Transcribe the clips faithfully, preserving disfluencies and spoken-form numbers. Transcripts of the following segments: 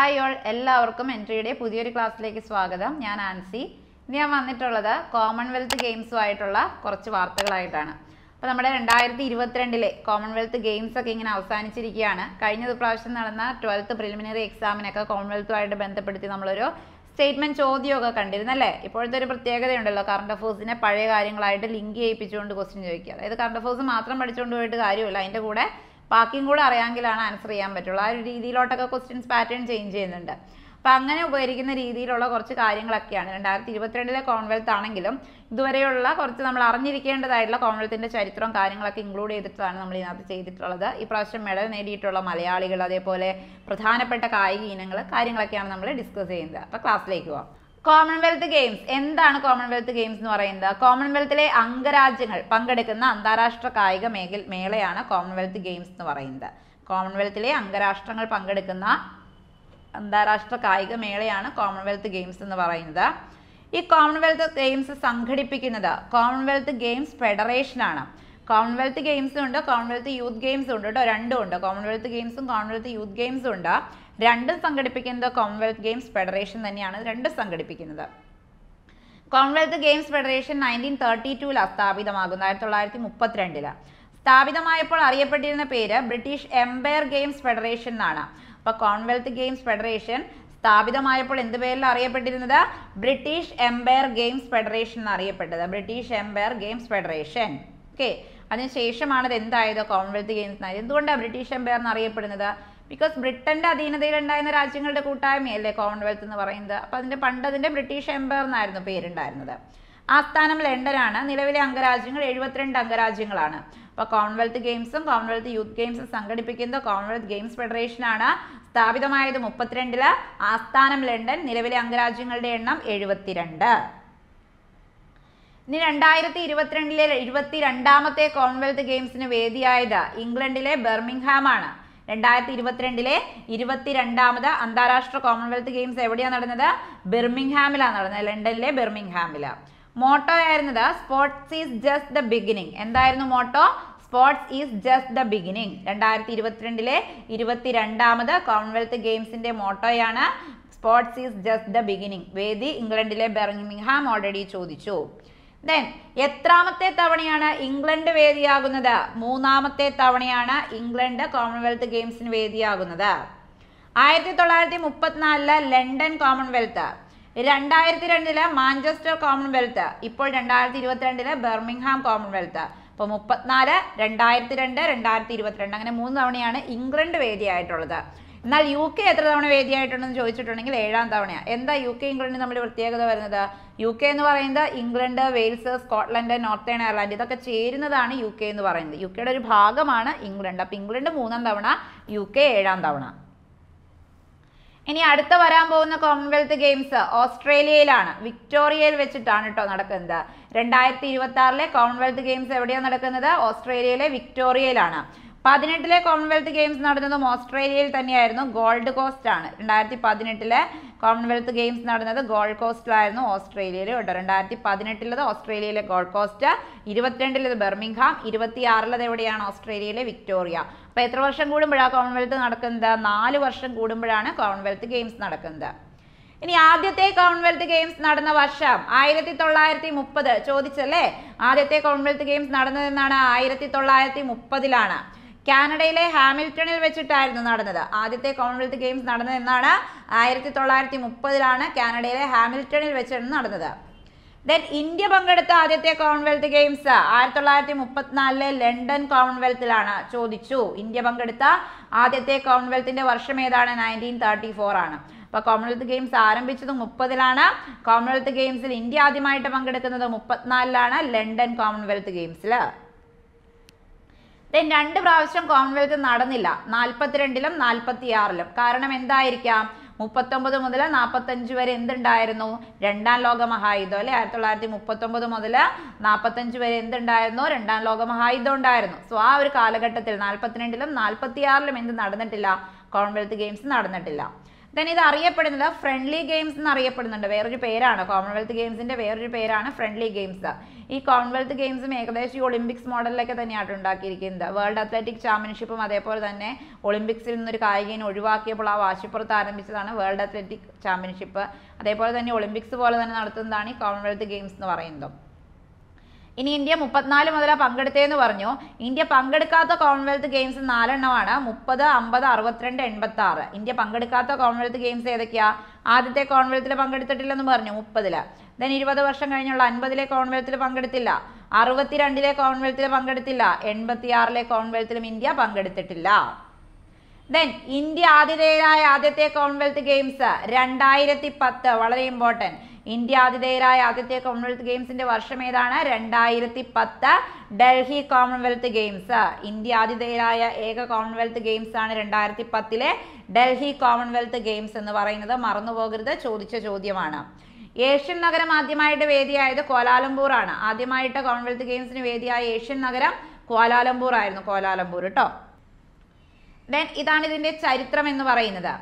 Hi all, എല്ലാവർക്കും എൻട്രിയുടെ പുതിയൊരു ക്ലാസ്സിലേക്ക് സ്വാഗതം. ഞാൻ ആൻസി. ഞാൻ വന്നിട്ടുള്ളത് കോമൺവെൽത്ത് ഗെയിംസ് ആയിട്ടുള്ള കുറച്ച് വാർത്തകളായിട്ടാണ്. അപ്പോൾ നമ്മുടെ twenty twenty-two ലെ കോമൺവെൽത്ത് ഗെയിംസ് ഒക്കെ ഇങ്ങനെ അവസാനിച്ചിരിക്കുകയാണ്. കഴിഞ്ഞ പ്രാവശ്യം നടന്ന twelfth പ്രിലിമിനറി എക്സാമിനൊക്കെ കോമൺവെൽത്തുമായിട്ട് ബന്ധപ്പെടുത്തി നമ്മളൊരു സ്റ്റേറ്റ്മെന്റ് ചോദ്യമൊക്കെ കണ്ടിരുന്നല്ലേ. ഇപ്പോഴത്തെ ഒരു പ്രത്യേകതയുണ്ടല്ലോ, കറണ്ട് അഫേഴ്സിനെ പഴയ കാര്യങ്ങളായിട്ട് ലിങ്ക് ചെയ്യിപ്പിച്ചുകൊണ്ട് ക്വസ്റ്റ്യൻ ചോദിക്കുക. അതായത് കറണ്ട് അഫേഴ്സ് മാത്രം പഠിച്ചുകൊണ്ട് പോയിട്ട് കാര്യമില്ല, അതിൻ്റെ കൂടെ ബാക്കിയും കൂടെ അറിയാമെങ്കിലാണ് ആൻസർ ചെയ്യാൻ പറ്റുള്ളൂ. ആ ഒരു രീതിയിലോട്ടൊക്കെ ക്വസ്റ്റ്യൻസ് പാറ്റേൺ ചേഞ്ച് ചെയ്യുന്നുണ്ട്. അപ്പം അങ്ങനെ ഉപകരിക്കുന്ന രീതിയിലുള്ള കുറച്ച് കാര്യങ്ങളൊക്കെയാണ് രണ്ടായിരത്തി ഇരുപത്തിരണ്ടിലെ കോമൺവെൽത്ത് ആണെങ്കിലും ഇതുവരെയുള്ള കുറച്ച് നമ്മൾ അറിഞ്ഞിരിക്കേണ്ടതായിട്ടുള്ള കോമൺവെൽത്തിൻ്റെ ചരിത്രവും കാര്യങ്ങളൊക്കെ ഇൻക്ലൂഡ് ചെയ്തിട്ടാണ് നമ്മൾ ഇതിനകത്ത് ചെയ്തിട്ടുള്ളത്. ഈ പ്രാവശ്യം മെഡൽ നേടിയിട്ടുള്ള മലയാളികൾ, അതേപോലെ പ്രധാനപ്പെട്ട കായിക ഇനങ്ങൾ, കാര്യങ്ങളൊക്കെയാണ് നമ്മൾ ഡിസ്കസ് ചെയ്യുന്നത്. അപ്പോൾ ക്ലാസ്സിലേക്ക് പോകാം. കോമൺവെൽത്ത് ഗെയിംസ് എന്താണ്? കോമൺവെൽത്ത് ഗെയിംസ് എന്ന് പറയുന്നത് കോമൺവെൽത്തിലെ അംഗരാജ്യങ്ങൾ പങ്കെടുക്കുന്ന അന്താരാഷ്ട്ര കായിക മേഖല മേളയാണ് കോമൺവെൽത്ത് ഗെയിംസ് എന്ന് പറയുന്നത്. കോമൺവെൽത്തിലെ അംഗരാഷ്ട്രങ്ങൾ പങ്കെടുക്കുന്ന അന്താരാഷ്ട്ര കായിക മേളയാണ് കോമൺവെൽത്ത് ഗെയിംസ് എന്ന് പറയുന്നത്. ഈ കോമൺവെൽത്ത് ഗെയിംസ് സംഘടിപ്പിക്കുന്നത് കോമൺവെൽത്ത് ഗെയിംസ് ഫെഡറേഷനാണ്. കോമൺവെൽത്ത് ഗെയിംസും ഉണ്ട്, കോമൺവെൽത്ത് യൂത്ത് ഗെയിംസും ഉണ്ട് കേട്ടോ. രണ്ടും ഉണ്ട്, കോമൺവെൽത്ത് ഗെയിംസും കോമൺവെൽത്ത് യൂത്ത് ഗെയിംസും ഉണ്ട്. രണ്ടും സംഘടിപ്പിക്കുന്നത് കോമൺവെൽത്ത് ഗെയിംസ് ഫെഡറേഷൻ തന്നെയാണ് രണ്ടും സംഘടിപ്പിക്കുന്നത്. Commonwealth Games federation nineteen thirty ടൂലാണ് സ്ഥാപിതമാകുന്നത്, ആയിരത്തി തൊള്ളായിരത്തി മുപ്പത്തിരണ്ടിലാണ് സ്ഥാപിതമായപ്പോൾ അറിയപ്പെട്ടിരുന്ന പേര് ബ്രിട്ടീഷ് എംപയർ ഗെയിംസ് ഫെഡറേഷൻ എന്നാണ്. അപ്പോൾ കോമൺവെൽത്ത് ഗെയിംസ് ഫെഡറേഷൻ സ്ഥാപിതമായപ്പോൾ എന്ത് പേരിൽ അറിയപ്പെട്ടിരുന്നത്? ബ്രിട്ടീഷ് എംപയർ ഗെയിംസ് ഫെഡറേഷൻ എന്നറിയപ്പെട്ടത്, British Empire Games federation. Okay, അതിനുശേഷമാണ് ഇത് എന്തായത്? കോമൺവെൽത്ത് ഗെയിംസ് ആയത്. എന്തുകൊണ്ടാണ് ബ്രിട്ടീഷ് എംപയർ എന്നറിയപ്പെടുന്നത്? ബിക്കോസ് ബ്രിട്ടൻ്റെ അധീനതയിലുണ്ടായിരുന്ന രാജ്യങ്ങളുടെ കൂട്ടായ്മയല്ലേ കോമൺവെൽത്ത് എന്ന് പറയുന്നത്. അപ്പോൾ അതിൻ്റെ പണ്ടതിൻ്റെ ബ്രിട്ടീഷ് എംപയർ എന്നായിരുന്നു പേരുണ്ടായിരുന്നത്. ആസ്ഥാനം ലണ്ടനാണ്. നിലവിലെ അംഗരാജ്യങ്ങൾ എഴുപത്തിരണ്ട് അംഗരാജ്യങ്ങളാണ്. അപ്പോൾ കോമൺവെൽത്ത് ഗെയിംസും കോമൺവെൽത്ത് യൂത്ത് ഗെയിംസും സംഘടിപ്പിക്കുന്നത് കോമൺവെൽത്ത് ഗെയിംസ് ഫെഡറേഷനാണ്. സ്ഥാപിതമായത് മുപ്പത്തിരണ്ടില്, ആസ്ഥാനം ലണ്ടൻ, നിലവിലെ അംഗരാജ്യങ്ങളുടെ എണ്ണം എഴുപത്തിരണ്ട്. ഇനി രണ്ടായിരത്തി ഇരുപത്തിരണ്ടിലെ ഇരുപത്തി രണ്ടാമത്തെ കോമൺവെൽത്ത് ഗെയിംസിന് വേദിയായത് ഇംഗ്ലണ്ടിലെ ബെർമിംഗ്ഹാം ആണ്. രണ്ടായിരത്തി ഇരുപത്തിരണ്ടിലെ ഇരുപത്തിരണ്ടാമത് അന്താരാഷ്ട്ര കോമൺവെൽത്ത് ഗെയിംസ് എവിടെയാണ് നടന്നത്? ബെർമിംഗ്ഹാമിലാണ് നടന്നത്, ലണ്ടനിലെ ബെർമിംഗ്ഹാമില്. മോട്ടോ ആയിരുന്നത് sports is just the beginning. എന്തായിരുന്നു motto? Sports is just the beginning. രണ്ടായിരത്തി ഇരുപത്തിരണ്ടിലെ ഇരുപത്തിരണ്ടാമത് കോമൺവെൽത്ത് ഗെയിംസിന്റെ മോട്ടോയാണ് sports is just the beginning. വേദി ഇംഗ്ലണ്ടിലെ ബെർമിംഗ്ഹാം, ഓൾറെഡി ചോദിച്ചു. ദെൻ എത്രാമത്തെ തവണയാണ് ഇംഗ്ലണ്ട് വേദിയാകുന്നത്? മൂന്നാമത്തെ തവണയാണ് ഇംഗ്ലണ്ട് കോമൺവെൽത്ത് ഗെയിംസിന് വേദിയാകുന്നത്. ആയിരത്തി തൊള്ളായിരത്തി മുപ്പത്തിനാലില് ലണ്ടൻ കോമൺവെൽത്ത്, രണ്ടായിരത്തി രണ്ടില് മാഞ്ചസ്റ്റർ കോമൺവെൽത്ത്, ഇപ്പോൾ രണ്ടായിരത്തി ഇരുപത്തിരണ്ടില് ബെർമിംഗ്ഹാം കോമൺവെൽത്ത്. അപ്പോൾ മുപ്പത്തിനാല്, രണ്ടായിരത്തി രണ്ട്, രണ്ടായിരത്തി ഇരുപത്തിരണ്ട്, അങ്ങനെ മൂന്ന് തവണയാണ് ഇംഗ്ലണ്ട് വേദിയായിട്ടുള്ളത്. എന്നാൽ യു കെ എത്ര തവണ വേദിയായിട്ടുണ്ടെന്ന് ചോദിച്ചിട്ടുണ്ടെങ്കിൽ ഏഴാം തവണയാണ്. എന്താ യു കെ ഇംഗ്ലണ്ടിന് നമ്മുടെ പ്രത്യേകത വരുന്നത്? യു കെ എന്ന് പറയുന്നത് England, Wales, Scotland, Northern Ireland ഇതൊക്കെ ചേരുന്നതാണ് യു കെ എന്ന് പറയുന്നത്. യു കെയുടെ ഒരു ഭാഗമാണ് ഇംഗ്ലണ്ട്. അപ്പം ഇംഗ്ലണ്ട് മൂന്നാം തവണ, യു കെ ഏഴാം തവണ. ഇനി അടുത്ത വരാൻ പോകുന്ന കോമൺവെൽത്ത് ഗെയിംസ് ഓസ്ട്രേലിയയിലാണ്, വിക്ടോറിയയിൽ വെച്ചിട്ടാണ് കേട്ടോ നടക്കുന്നത്. രണ്ടായിരത്തി ഇരുപത്തി ആറിലെ കോമൺവെൽത്ത് ഗെയിംസ് എവിടെയാണ് നടക്കുന്നത്? ഓസ്ട്രേലിയയിലെ വിക്ടോറിയയിലാണ്. പതിനെട്ടിലെ കോമൺവെൽത്ത് ഗെയിംസ് നടന്നതും ഓസ്ട്രേലിയയിൽ തന്നെയായിരുന്നു, ഗോൾഡ് കോസ്റ്റ് ആണ്. രണ്ടായിരത്തി പതിനെട്ടിലെ കോമൺവെൽത്ത് ഗെയിംസ് നടന്നത് ഗോൾഡ് കോസ്റ്റിലായിരുന്നു, ഓസ്ട്രേലിയയിൽ ഉണ്ട്. രണ്ടായിരത്തി പതിനെട്ടിലത് ഓസ്ട്രേലിയയിലെ ഗോൾഡ് കോസ്റ്റ്, ഇരുപത്തിരണ്ടിലത് ബെർമിംഗ്ഹാം, ഇരുപത്തിയാറിലത് എവിടെയാണ്? ഓസ്ട്രേലിയയിലെ വിക്ടോറിയ. അപ്പോൾ എത്ര വർഷം കൂടുമ്പോഴാണ് കോമൺവെൽത്ത് നടക്കുന്നത്? നാല് വർഷം കൂടുമ്പോഴാണ് കോമൺവെൽത്ത് ഗെയിംസ് നടക്കുന്നത്. ഇനി ആദ്യത്തെ കോമൺവെൽത്ത് ഗെയിംസ് നടന്ന വർഷം ആയിരത്തി തൊള്ളായിരത്തി മുപ്പത് ചോദിച്ചല്ലേ. ആദ്യത്തെ കോമൺവെൽത്ത് ഗെയിംസ് നടന്നതെന്നാണ്? ആയിരത്തി തൊള്ളായിരത്തി മുപ്പതിലാണ്, കാനഡയിലെ ഹാമിൽട്ടണിൽ വെച്ചിട്ടായിരുന്നു നടന്നത്. ആദ്യത്തെ കോമൺവെൽത്ത് ഗെയിംസ് നടന്നത് എന്നാണ്? ആയിരത്തി തൊള്ളായിരത്തി മുപ്പതിലാണ് കാനഡയിലെ ഹാമിൽട്ടണിൽ വെച്ചാണ് നടന്നത്. ദെൻ ഇന്ത്യ പങ്കെടുത്ത ആദ്യത്തെ കോമൺവെൽത്ത് ഗെയിംസ് ആയിരത്തി തൊള്ളായിരത്തി മുപ്പത്തിനാലിലെ ലണ്ടൻ കോമൺവെൽത്തിലാണ്, ചോദിച്ചു. ഇന്ത്യ പങ്കെടുത്ത ആദ്യത്തെ കോമൺവെൽത്തിന്റെ വർഷം ഏതാണ്? നയൻറ്റീൻ തേർട്ടി ഫോർ ആണ്. അപ്പോൾ കോമൺവെൽത്ത് ഗെയിംസ് ആരംഭിച്ചത് മുപ്പതിലാണ്. കോമൺവെൽത്ത് ഗെയിംസിൽ ഇന്ത്യ ആദ്യമായിട്ട് പങ്കെടുക്കുന്നത് മുപ്പത്തിനാലിലാണ്, ലണ്ടൻ കോമൺവെൽത്ത് ഗെയിംസിൽ. ദെൻ രണ്ട് പ്രാവശ്യം കോമൺവെൽത്ത് നടന്നില്ല, നാൽപ്പത്തിരണ്ടിലും നാൽപ്പത്തിയാറിലും. കാരണം എന്തായിരിക്കാം? മുപ്പത്തൊമ്പത് മുതൽ നാൽപ്പത്തഞ്ച് വരെ എന്തുണ്ടായിരുന്നു? രണ്ടാം ലോകമഹായുദ്ധം അല്ലേ. ആയിരത്തി തൊള്ളായിരത്തി മുപ്പത്തൊമ്പത് മുതൽ നാൽപ്പത്തഞ്ച് വരെ എന്തുണ്ടായിരുന്നു? രണ്ടാം ലോകമഹായുദ്ധം ഉണ്ടായിരുന്നു. സോ ആ ഒരു കാലഘട്ടത്തിൽ നാൽപ്പത്തിരണ്ടിലും നാൽപ്പത്തിയാറിലും എന്ത് നടന്നിട്ടില്ല? കോമൺവെൽത്ത് ഗെയിംസ് നടന്നിട്ടില്ല. ദെൻ ഇത് അറിയപ്പെടുന്നത് ഫ്രണ്ട്ലി ഗെയിംസ് എന്നറിയപ്പെടുന്നുണ്ട്. വേറൊരു പേരാണ് കോമൺവെൽത്ത് ഗെയിംസിൻ്റെ, വേറൊരു പേരാണ് ഫ്രണ്ട്ലി ഗെയിംസ്. ഈ കോമൺവെൽത്ത് ഗെയിംസും ഏകദേശം ഈ ഒളിമ്പിക്സ് മോഡലിലൊക്കെ തന്നെയാണ് ഉണ്ടാക്കിയിരിക്കുന്നത്. വേൾഡ് അത്ലറ്റിക് ചാമ്പ്യൻഷിപ്പും അതേപോലെ തന്നെ ഒളിമ്പിക്സിൽ നിന്നൊരു കായികനെ ഒഴിവാക്കിയപ്പോൾ ആ വാശിപ്പുറത്ത് ആരംഭിച്ചതാണ് വേൾഡ് അത്ലറ്റിക് ചാമ്പ്യൻഷിപ്പ്. അതേപോലെ തന്നെ ഒളിമ്പിക്സ് പോലെ തന്നെ നടത്തുന്നതാണ് ഈ കോമൺവെൽത്ത് ഗെയിംസ് എന്ന് പറയുന്നത്. ഇനി ഇന്ത്യ മുപ്പത്തിനാല് മുതലാണ് പങ്കെടുത്തതെന്ന് പറഞ്ഞു. ഇന്ത്യ പങ്കെടുക്കാത്ത കോമൺവെൽത്ത് ഗെയിംസ് നാലെണ്ണമാണ്, മുപ്പത്, അമ്പത്, അറുപത്തിരണ്ട്, എൺപത്തി ആറ്. ഇന്ത്യ പങ്കെടുക്കാത്ത കോമൺവെൽത്ത് ഗെയിംസ് ഏതൊക്കെയാ? ആദ്യത്തെ കോമൺവെൽത്തിൽ പങ്കെടുത്തിട്ടില്ലെന്ന് പറഞ്ഞു, മുപ്പതില്. ദെൻ ഇരുപത് വർഷം കഴിഞ്ഞുള്ള അൻപതിലെ കോമൺവെൽത്തിൽ പങ്കെടുത്തില്ല, അറുപത്തിരണ്ടിലെ കോമൺവെൽത്തിൽ പങ്കെടുത്തില്ല, എൺപത്തി ആറിലെ കോമൺവെൽത്തിലും ഇന്ത്യ പങ്കെടുത്തിട്ടില്ല. ദെൻ ഇന്ത്യ ആതിഥേയരായ ആദ്യത്തെ കോമൺവെൽത്ത് ഗെയിംസ് രണ്ടായിരത്തി പത്ത്, വളരെ ഇമ്പോർട്ടൻറ്റ്. ഇന്ത്യ ആതിഥേയരായ ആദ്യത്തെ കോമൺവെൽത്ത് ഗെയിംസിന്റെ വർഷം ഏതാണ്? രണ്ടായിരത്തി പത്ത്, ഡൽഹി കോമൺവെൽത്ത് ഗെയിംസ്. ഇന്ത്യ ആതിഥേയരായ ഏക കോമൺവെൽത്ത് ഗെയിംസ് ആണ് രണ്ടായിരത്തി പത്തിലെ ഡൽഹി കോമൺവെൽത്ത് ഗെയിംസ് എന്ന് പറയുന്നത്. മറന്നുപോകരുത്, ചോദിച്ച ചോദ്യമാണ്. ഏഷ്യൻ നഗരം ആദ്യമായിട്ട് വേദിയായത് കോലാലംപൂർ ആണ്. ആദ്യമായിട്ട് കോമൺവെൽത്ത് ഗെയിംസിന് വേദിയായ ഏഷ്യൻ നഗരം കോലാലംപൂർ ആയിരുന്നു, കോലാലംപൂർ കേട്ടോ. ദെൻ ഇതാണ് ഇതിന്റെ ചരിത്രം എന്ന് പറയുന്നത്.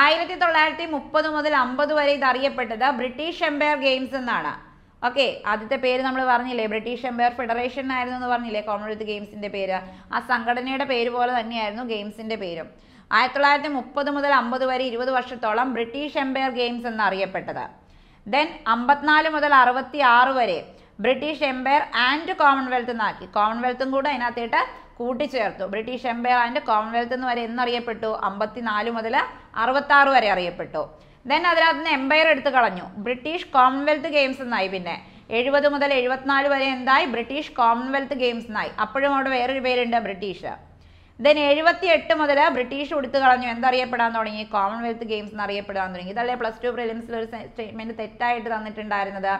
ആയിരത്തി തൊള്ളായിരത്തി മുപ്പത് മുതൽ അമ്പത് വരെ ഇത് അറിയപ്പെട്ടത് ബ്രിട്ടീഷ് എംപയർ ഗെയിംസ് എന്നാണ്. ഓക്കെ, ആദ്യത്തെ പേര് നമ്മൾ പറഞ്ഞില്ലേ, ബ്രിട്ടീഷ് എംപയർ ഫെഡറേഷൻ ആയിരുന്നു എന്ന് പറഞ്ഞില്ലേ കോമൺവെൽത്ത് ഗെയിംസിന്റെ പേര്. ആ സംഘടനയുടെ പേര് പോലെ തന്നെയായിരുന്നു ഗെയിംസിന്റെ പേരും. ആയിരത്തി തൊള്ളായിരത്തി മുപ്പത് മുതൽ അമ്പത് വരെ ഇരുപത് വർഷത്തോളം ബ്രിട്ടീഷ് എംപയർ ഗെയിംസ് എന്നറിയപ്പെട്ടത്. ദെൻ അമ്പത്തിനാല് മുതൽ അറുപത്തി ആറ് വരെ ബ്രിട്ടീഷ് എംപയർ ആൻഡ് കോമൺവെൽത്ത് എന്നാക്കി. കോമൺവെൽത്തും കൂടെ അതിനകത്തേട്ട് കൂട്ടിച്ചേർത്തു. ബ്രിട്ടീഷ് എംപയർ ആൻഡ് കോമൺവെൽത്ത് എന്ന് വരെ എന്നറിയപ്പെട്ടു? അമ്പത്തിനാല് മുതൽ അറുപത്തി ആറ് വരെ അറിയപ്പെട്ടു. ദെൻ അതിനകത്ത് നിന്ന് എംപയർ എടുത്തു കളഞ്ഞു, ബ്രിട്ടീഷ് കോമൺവെൽത്ത് ഗെയിംസ് എന്നായി. പിന്നെ എഴുപത് മുതൽ എഴുപത്തിനാല് വരെ എന്തായി? ബ്രിട്ടീഷ് കോമൺവെൽത്ത് ഗെയിംസ് എന്നായി. അപ്പോഴും അവിടെ വേറൊരു പേരുണ്ട്, ബ്രിട്ടീഷ്. ദെൻ എഴുപത്തി എട്ട് മുതൽ ബ്രിട്ടീഷ് എടുത്തു കളഞ്ഞു, എന്തറിയപ്പെടാൻ തുടങ്ങി? കോമൺവെൽത്ത് ഗെയിംസ് എന്നറിയപ്പെടാൻ തുടങ്ങി. ഇതല്ലേ പ്ലസ് ടു പ്രിലിംസിൽ ഒരു സ്റ്റേറ്റ്മെന്റ് തെറ്റായിട്ട് തന്നിട്ടുണ്ടായിരുന്നത്?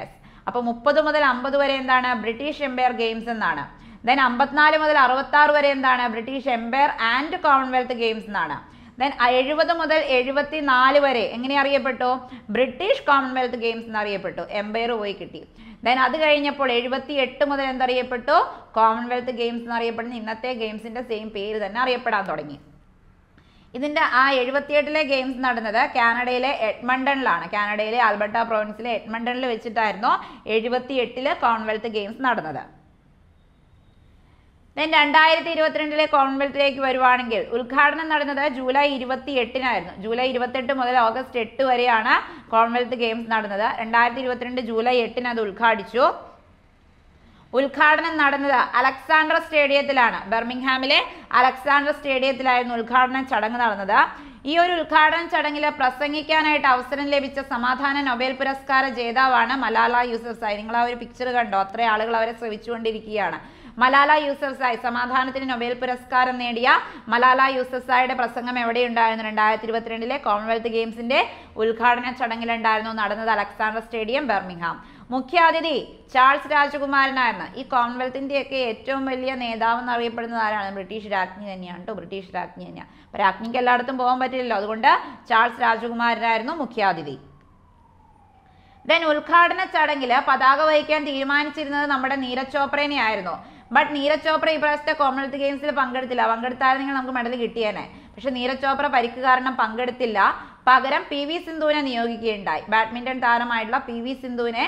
യെസ്. അപ്പോൾ മുപ്പത് മുതൽ അമ്പത് വരെ എന്താണ്? ബ്രിട്ടീഷ് എംപയർ ഗെയിംസ് എന്നാണ്. ദെൻ അമ്പത്തിനാല് മുതൽ അറുപത്തി ആറ് വരെ എന്താണ്? British Empire and Commonwealth Games എന്നാണ്. ദെൻ എഴുപത് മുതൽ എഴുപത്തി നാല് വരെ എങ്ങനെ അറിയപ്പെട്ടു? ബ്രിട്ടീഷ് കോമൺവെൽത്ത് ഗെയിംസ് എന്നറിയപ്പെട്ടു, എംപയർ പോയി കിട്ടി. ദെൻ അത് കഴിഞ്ഞപ്പോൾ എഴുപത്തി എട്ട് മുതൽ എന്തറിയപ്പെട്ടു? കോമൺവെൽത്ത് ഗെയിംസ് എന്നറിയപ്പെടുന്ന ഇന്നത്തെ ഗെയിംസിൻ്റെ സെയിം പേര് തന്നെ അറിയപ്പെടാൻ തുടങ്ങി. ഇതിൻ്റെ ആ എഴുപത്തിയെട്ടിലെ ഗെയിംസ് നടന്നത് കാനഡയിലെ എഡ്മണ്ടണിലാണ്. കാനഡയിലെ ആൽബർട്ട പ്രൊവിൻസിലെ എഡ്മണ്ടണിൽ വെച്ചിട്ടായിരുന്നു എഴുപത്തി എട്ടില് കോമൺവെൽത്ത് ഗെയിംസ് നടന്നത്. ദെൻ രണ്ടായിരത്തി ഇരുപത്തിരണ്ടിലെ കോമൺവെൽത്തിലേക്ക് വരുവാണെങ്കിൽ ഉദ്ഘാടനം നടന്നത് ജൂലൈ ഇരുപത്തി എട്ടിനായിരുന്നു. ജൂലൈ ഇരുപത്തെട്ട് മുതൽ ഓഗസ്റ്റ് എട്ട് വരെയാണ് കോമൺവെൽത്ത് ഗെയിംസ് നടന്നത്. രണ്ടായിരത്തി ഇരുപത്തിരണ്ട് ജൂലൈ എട്ടിന് അത് ഉദ്ഘാടിച്ചു. ഉദ്ഘാടനം നടന്നത് അലക്സാണ്ടർ സ്റ്റേഡിയത്തിലാണ്. ബെർമിംഗ്ഹാമിലെ അലക്സാണ്ടർ സ്റ്റേഡിയത്തിലായിരുന്നു ഉദ്ഘാടന ചടങ്ങ് നടന്നത്. ഈ ഒരു ഉദ്ഘാടന ചടങ്ങിൽ പ്രസംഗിക്കാനായിട്ട് അവസരം ലഭിച്ച സമാധാന നൊബേൽ പുരസ്കാര ജേതാവാണ് മലാല യൂസഫ്സായി. നിങ്ങൾ ആ ഒരു പിക്ചർ കണ്ടോ? അത്രയും ആളുകൾ അവരെ ശ്രമിച്ചുകൊണ്ടിരിക്കുകയാണ്. മലാല യൂസഫ്സായി, സമാധാനത്തിന് നൊബേൽ പുരസ്കാരം നേടിയ മലാല യൂസഫ്സായിയുടെ പ്രസംഗം എവിടെയുണ്ടായിരുന്നു? രണ്ടായിരത്തി ഇരുപത്തിരണ്ടിലെ കോമൺവെൽത്ത് ഗെയിംസിന്റെ ഉദ്ഘാടന ചടങ്ങിലുണ്ടായിരുന്നു, നടന്നത് അലക്സാണ്ടർ സ്റ്റേഡിയം, ബെർമിംഗ്ഹാം. മുഖ്യാതിഥി ചാൾസ് രാജകുമാരനായിരുന്നു. ഈ കോമൺവെൽത്തിൻ്റെയൊക്കെ ഏറ്റവും വലിയ നേതാവ് എന്നറിയപ്പെടുന്നത് ആരാണ്? ബ്രിട്ടീഷ് രാജ്ഞി തന്നെയാണ് കേട്ടോ, ബ്രിട്ടീഷ് രാജ്ഞി തന്നെയാണ്. അപ്പോൾ രാജ്ഞിക്ക് എല്ലായിടത്തും പോകാൻ പറ്റില്ലല്ലോ, അതുകൊണ്ട് ചാൾസ് രാജകുമാരനായിരുന്നു മുഖ്യാതിഥി. ദെൻ ഉദ്ഘാടന ചടങ്ങിൽ പതാക വഹിക്കാൻ തീരുമാനിച്ചിരുന്നത് നമ്മുടെ നീരജ് ചോപ്രേനെ ആയിരുന്നു. ബട്ട് നീരജ് ചോപ്ര ഈ പ്രാവശ്യത്തെ കോമൺവെൽത്ത് ഗെയിംസിൽ പങ്കെടുത്തില്ല. പങ്കെടുത്തായിരുന്നെങ്കിൽ നമുക്ക് മെഡൽ കിട്ടിയേനെ. പക്ഷെ നീരജ് ചോപ്ര പരിക്ക് കാരണം പങ്കെടുത്തില്ല. പകരം പി വി സിന്ധുവിനെ നിയോഗിക്കുകയുണ്ടായി. ബാഡ്മിൻ്റൺ താരമായിട്ടുള്ള പി വി സിന്ധുവിനെ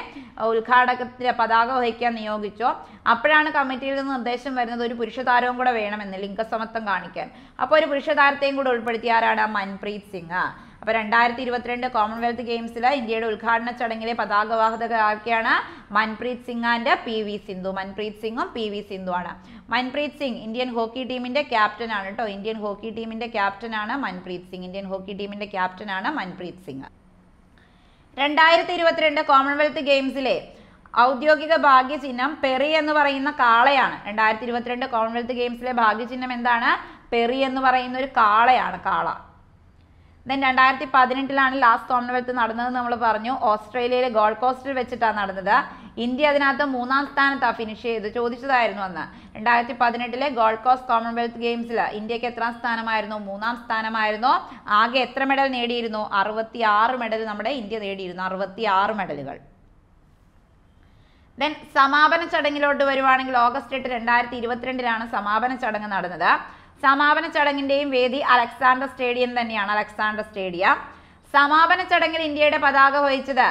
ഉദ്ഘാടനത്തിൽ പതാക വഹിക്കാൻ നിയോഗിച്ചു. അപ്പോഴാണ് കമ്മിറ്റിയിൽ നിന്ന് നിർദ്ദേശം വരുന്നത് ഒരു പുരുഷ താരവും കൂടെ വേണമെന്ന്, ലിംഗസമത്വം കാണിക്കാൻ. അപ്പോൾ ഒരു പുരുഷ താരത്തെയും കൂടെ ഉൾപ്പെടുത്തിയ ആരാണ്? മൻപ്രീത് സിംഗ്. അപ്പോൾ രണ്ടായിരത്തി ഇരുപത്തിരണ്ട് കോമൺവെൽത്ത് ഗെയിംസിൽ ഇന്ത്യയുടെ ഉദ്ഘാടന ചടങ്ങിലെ പതാകവാഹകരാക്കിയാണ് Manpreet Singh and P V Sindhu. Manpreet സിംഗും പി വി സിന്ധുവാണ്. മൻപ്രീത് സിംഗ് ഇന്ത്യൻ ഹോക്കി ടീമിൻ്റെ ക്യാപ്റ്റനാണ് കേട്ടോ. ഇന്ത്യൻ ഹോക്കി ടീമിൻ്റെ ക്യാപ്റ്റനാണ് മൻപ്രീത് സിംഗ്. ഇന്ത്യൻ ഹോക്കി ടീമിൻ്റെ ക്യാപ്റ്റനാണ് മൻപ്രീത് സിംഗ്. രണ്ടായിരത്തി ഇരുപത്തിരണ്ട് കോമൺവെൽത്ത് ഗെയിംസിലെ ഔദ്യോഗിക ഭാഗ്യചിഹ്നം പെറി എന്ന് പറയുന്ന കാളയാണ്. രണ്ടായിരത്തി ഇരുപത്തിരണ്ട് കോമൺവെൽത്ത് ഗെയിംസിലെ ഭാഗ്യചിഹ്നം എന്താണ്? പെറി എന്ന് പറയുന്ന ഒരു കാളയാണ്, കാള. ദെൻ രണ്ടായിരത്തി പതിനെട്ടിലാണ് ലാസ്റ്റ് കോമൺവെൽത്ത് നടന്നതെന്ന് നമ്മൾ പറഞ്ഞു. ഓസ്ട്രേലിയയിലെ ഗോൾഡ് കോസ്റ്റിൽ വെച്ചിട്ടാണ് നടന്നത്. ഇന്ത്യ അതിനകത്ത് മൂന്നാം സ്ഥാനത്താണ് ഫിനിഷ് ചെയ്ത്, ചോദിച്ചതായിരുന്നു അന്ന്. രണ്ടായിരത്തി പതിനെട്ടിലെ ഗോൾഡ് കോസ്റ്റ് കോമൺവെൽത്ത് ഗെയിംസിൽ ഇന്ത്യക്ക് എത്രാം സ്ഥാനമായിരുന്നു? മൂന്നാം സ്ഥാനമായിരുന്നു. ആകെ എത്ര മെഡൽ നേടിയിരുന്നു? അറുപത്തി ആറ് മെഡൽ നമ്മുടെ ഇന്ത്യ നേടിയിരുന്നു, അറുപത്തി ആറ് മെഡലുകൾ. ദെൻ സമാപന ചടങ്ങിലോട്ട് വരുവാണെങ്കിൽ ഓഗസ്റ്റ് എട്ട് രണ്ടായിരത്തി ഇരുപത്തിരണ്ടിലാണ് സമാപന ചടങ്ങ് നടന്നത്. സമാപന ചടങ്ങിൻ്റെയും വേദി അലക്സാണ്ടർ സ്റ്റേഡിയം തന്നെയാണ്, അലക്സാണ്ടർ സ്റ്റേഡിയം. സമാപന ചടങ്ങിൽ ഇന്ത്യയുടെ പതാക വഹിച്ചത്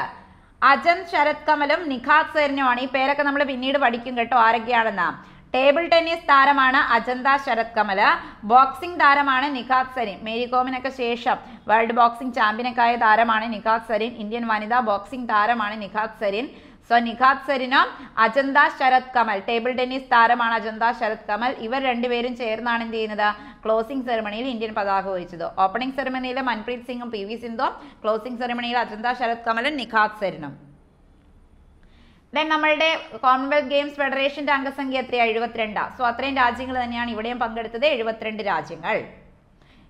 Achanta Sharath Kamal, Nikhat Zareen, Peraka Namla Vinid Vadikinga to Aragiana. Table tennis Taramana, Achanta Sharath Kamal, Boxing Taramana, Nikhat Zareen, Mary Kom Shesham, World Boxing Champion Kaya Taramana, Nikhat Zareen, Indian Vanida, Boxing Taramana, Nikhat Zareen. So, Nikhat Zareen, Achanta Sharath Kamal, Table Tennis Taramana Achanta Sharath Kamal, even Rendivarin Chairman in the closing ceremony, Indian Padago. Opening ceremony, Manpreet Singh, P V Sindhu, closing ceremony, Achanta Sharath Kamal, and Nikhat Zareen. Then, we Commonwealth Games Federation, Sangeet Mahadev Sargar. So, Athrend Rajingal, and Ivadim Pangarta, Ivathrend Rajingal.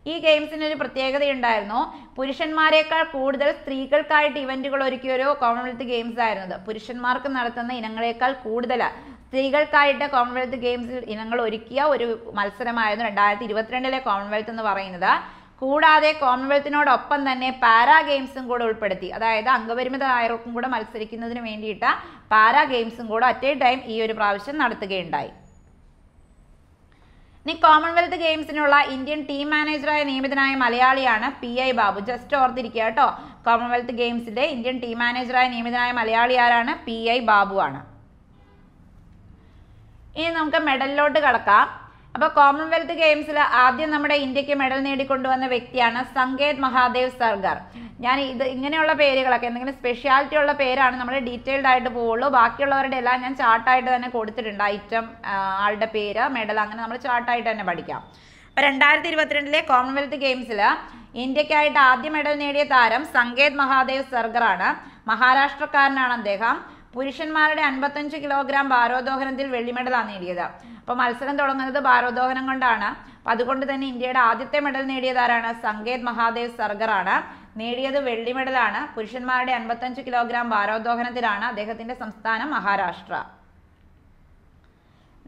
E games in a particular endirno, Purishan Mareka, Kudder, Streakal Kite, Eventical or Curio, Commonwealth Games Irena, Purishan Mark and Narthana, Inangarekal, Kudella, Streakal Kite, Commonwealth Games in Angalorikia, or Malsara Mayan and Diathi River Trendela, Commonwealth and the Varanada, Kuda de Commonwealth not upon the ne para games and good old Padati, Ada Angaverima, Irokum, Malsarikin, the main data, para games and good at a time, E. Provision, not the game die. The Commonwealth Games in Indian team manager named Malayaliana, P I. Babu, just or the Ricato. Commonwealth Games today, Indian team manager named Malayaliana, P I. Babu. In the medal load, the Commonwealth Games is the Indian medal named Sangeet Mahadev Sargar. The specialty of the pair and detailed item polo, bacular delan and chart item and a coded item, alda pair, medal and chart item and a badica. But entirely Commonwealth Games India Kayat medal named Taram, Sangeet Mahadev Sargarana, Maharashtra Karnana Deham, Purishan Marad and Batanchi kilogram barrow dogantil Veli medal Anadia. Pamalsan Dolanga the barrow doganandana, Padukunda than India, Aditha medal Nadia Darana, Sangeet Mahadev Sargarana. Nadia the Veldi Medalana, Purishan Marade and Batanchi kilogram Baro Dohanatirana, they have in the Samstana, Maharashtra.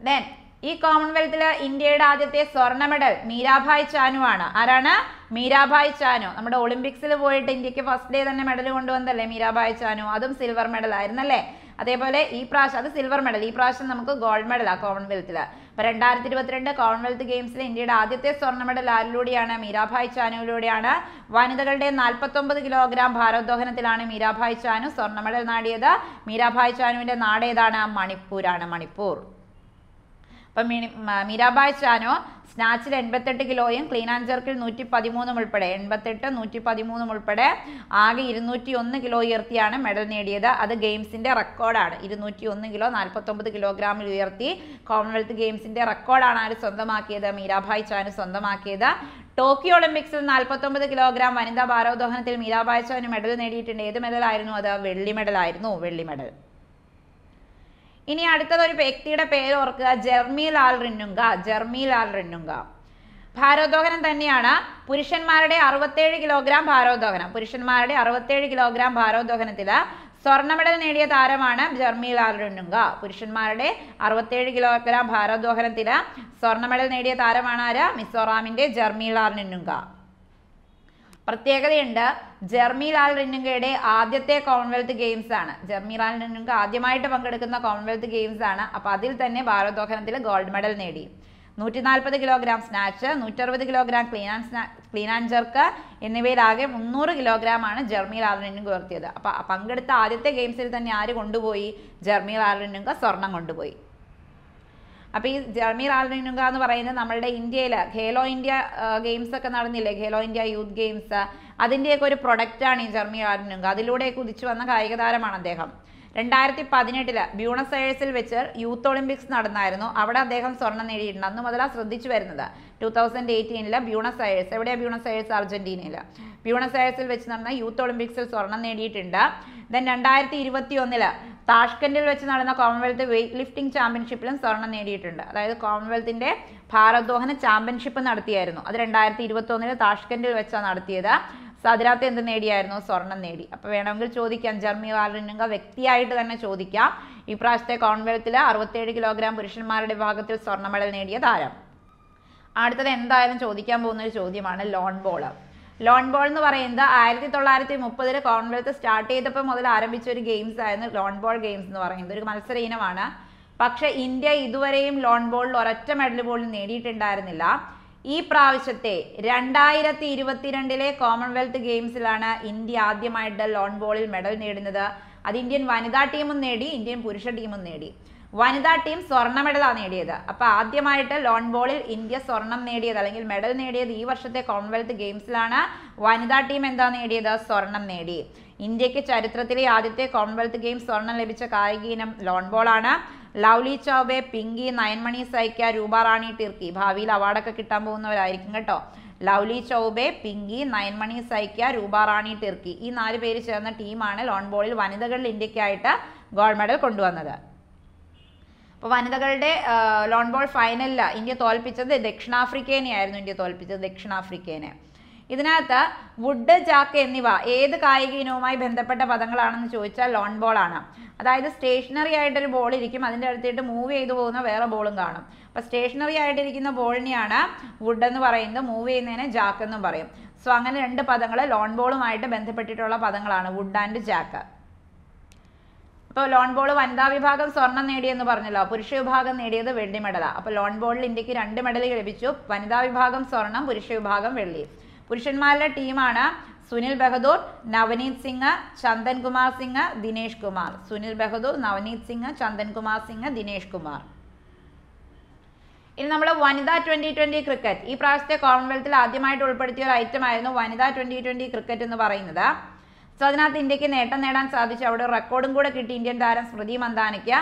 Then E. Commonwealth India Adate Sorna medal, Mirabai Chanu Arana, Mirabai Chanu. Amid Olympics void indicate first day than a medal on the Le Mirabai Chanu, Adam silver medal, Irnale, Adebole, E. Prasha, the silver medal, E. Prasha, Namco gold medal, Commonwealth. But the Commonwealth Games in India, Aditha Sornamada Ludiana, Mirabai Chanu Ludiana, one other day Nalpatomba kilogram, Haro Dohanatilana, Mirabai Chanu, Sornamada Nadia, Mirabai Chanu in the Nade Dana, Manipurana, Manipur. But Mirabai Chanu, snatched and pathetic kiloin, clean and circle nuti padimuna mulpade, and patheta nuti padimuna mulpade, Agi irnuti on the kilo yertiana, medal nadia, other games in the record ad, irnuti on the kilo, Nalpatomba kilogram yerti, Commonwealth Games in the record ana sondamakeda, Mirabai Chanu sondamakeda, Tokyo Olympics in Nalpatomba kilogram, Vanida Baro, the Huntil Mirabai Chanu medal nadia, and the medal I know the Wedley medal I know, Wedley medal. In the Aditha pair or Jeremy Lalrinnunga, Jeremy Lalrinnunga. Bharodogan Taniana, Purishan Marade, Arvathe kilogram, Bharodogan, Purishan Marade, Arvathe kilogram, Bharodoganatilla, Sorna medal Nadia Taramana, Jeremy Lalrinnunga, Purishan Marade, Arvathe kilogram, Bharodoganatilla, Sorna medal Nadia Taramanara, Misoraminde, Jeremy Lalrinnunga. Particularly, Jeremy Lalrinnunga is the Commonwealth Games. Jeremy Lalrinnunga is the Commonwealth Games. He is the gold medal. one hundred forty kilogram snatcher, one hundred sixty kilogram clean and jerker, and three hundred kilogram Jeremy Lalrinnunga. He is the Games. Jeremy Lalrinnunga is the Games. Jeremy Lalrinnunga is in India. Hello India Games, Hello India Youth Games. That is a product of Jeremy Lalrinnunga. That is a product of Jeremy Lalrinnunga. twenty eighteen, Buenos Aires Youth Olympics. twenty eighteen, Buenos Aires, Buenos Aires, Argentina. Buenos Aires Youth Olympics. Then twenty twenty-one. Tashkendil which is the Commonwealth Weightlifting Championship and Sorna Nadiatunda. That is the Commonwealth in the Paradohan Championship and Arthierno. Other entire Tirvaton, Tashkendil which is an Artheda, Sadrath and the Nadiarno, Sorna Nadi. Apanangal Chodikan, Jeremy Lalrinnunga, Vectiaita than a Chodika, Iprasta Commonwealth, Arvathirkilogram, Purishan Maradivagatil, Sorna Medal Nadia Dara. At the end, the Iron Chodikam Boner Chodiman, lawn bowler. Lawn ball in the Varenda, Irithi Tolarthi Muppa, Commonwealth started the Pamola Arbitrary Games and the Lawn Ball Games in the Varenda, Malsarina Vana, Paksha India, Iduareim, Lawn Ball, or Atta Medal Bowl in Edit and Darnilla, E. Pravishate, Randairathi, Rivathi and Delay, Commonwealth Games Lana, India, the Midal, Lawn Bowl, Medal Nadinada, അത് Indian വനിതാ ടീമും നേടി Indian പുരുഷ ടീമും നേടി. വനിതാ team സ്വർണ്ണ മെഡലാണ് നേടിയത്. അപ്പോൾ ആദ്യമായിട്ട് ലോൺ ബോളിൽ ഇന്ത്യ സ്വർണം നേടിയത് അല്ലെങ്കിൽ മെഡൽ നേടിയത് ഈ വർഷത്തെ കോമൺവെൽത്ത് ഗെയിംസിലാണ്. വനിതാ ടീം എന്താ നേടിയത്? സ്വർണം നേടി. ഇന്ത്യക്ക് ചരിത്രത്തിലെ ആദ്യത്തെ കോമൺവെൽത്ത് ഗെയിംസ് സ്വർണം ലഭിച്ച കായിക ഇനം ലോൺ ബോളാണ്. ലൗലി ചൗബെ, പിങ്കി, നയൻമണി സൈക്യ, രൂപാറാണി ടിർക്കി ഭാവിയിൽ അവാർഡൊക്കെ കിട്ടാൻ പോകുന്നവരായിരിക്കും കേട്ടോ. ലൗലി ചൗബെ, പിങ്കി, നയൻമണി സൈക്യ, രൂപാറാണി ടിർക്കി ഈ നാല് പേര് ചേർന്ന ടീമാണ് ലോൺ ബോളിൽ വനിതകളിൽ ഇന്ത്യക്കായിട്ട് ഗോൾഡ് മെഡൽ കൊണ്ടുവന്നത്. അപ്പോൾ വനിതകളുടെ ലോൺ ബോൾ ഫൈനലിൽ ഇന്ത്യ തോൽപ്പിച്ചത് ദക്ഷിണാഫ്രിക്കേനെ ആയിരുന്നു. ഇന്ത്യ തോൽപ്പിച്ചത് ദക്ഷിണാഫ്രിക്കേനെ. ഇതിനകത്ത് വുഡ്, ചാക്ക് എന്നിവ ഏത് കായിക ഇനവുമായി ബന്ധപ്പെട്ട പദങ്ങളാണെന്ന് ചോദിച്ചാൽ ലോൺ ബോളാണ്. അതായത് സ്റ്റേഷനറി ആയിട്ടൊരു ബോളിരിക്കും, അതിൻ്റെ അടുത്തിട്ട് മൂവ് ചെയ്തു പോകുന്ന വേറെ ബോളും കാണും. അപ്പോൾ സ്റ്റേഷനറി ആയിട്ടിരിക്കുന്ന ബോളിനെയാണ് വുഡ് എന്ന് പറയുന്നത്, മൂവ് ചെയ്യുന്നതിനെ ജാക്ക് എന്നും പറയും. സോ അങ്ങനെ രണ്ട് പദങ്ങൾ ലോൺ ബോളുമായിട്ട് ബന്ധപ്പെട്ടിട്ടുള്ള പദങ്ങളാണ്, വുഡ് ആൻഡ് ജാക്ക്. അപ്പോൾ ലോൺ ബോൾ വനിതാ വിഭാഗം സ്വർണം നേടിയെന്ന് പറഞ്ഞല്ലോ, പുരുഷ വിഭാഗം നേടിയത് വെള്ളി മെഡലാണ്. അപ്പോൾ ലോൺ ബോളിൽ ഇന്ത്യക്ക് രണ്ട് മെഡൽ ലഭിച്ചു, വനിതാ വിഭാഗം സ്വർണം, പുരുഷ വിഭാഗം വെള്ളി. പുരുഷന്മാരുടെ ടീമാണ് സുനിൽ ബഹദൂർ, നവനീത് സിംഗ്, ചന്ദൻ കുമാർ സിംഗ്, ദിനേഷ് കുമാർ. സുനിൽ ബഹദൂർ, നവനീത് സിംഗ്, ചന്ദൻ കുമാർ സിംഗ്, ദിനേഷ് കുമാർ. ഇനി നമ്മൾ വനിതാ ട്വൻ്റി ട്വൻ്റി ക്രിക്കറ്റ്. ഈ പ്രാവശ്യത്തെ കോമൺവെൽത്തിൽ ആദ്യമായിട്ട് ഉൾപ്പെടുത്തിയ ഒരു ഐറ്റമായിരുന്നു വനിതാ ട്വൻ്റി ട്വൻ്റി ക്രിക്കറ്റ് എന്ന് പറയുന്നത്. സോ അതിനകത്ത് ഇന്ത്യക്ക് നേട്ടം നേടാൻ സാധിച്ചു. അവിടെ റെക്കോർഡും കൂടെ കിട്ടി. ഇന്ത്യൻ താരം സ്മൃതി മന്ദാനയ്ക്ക്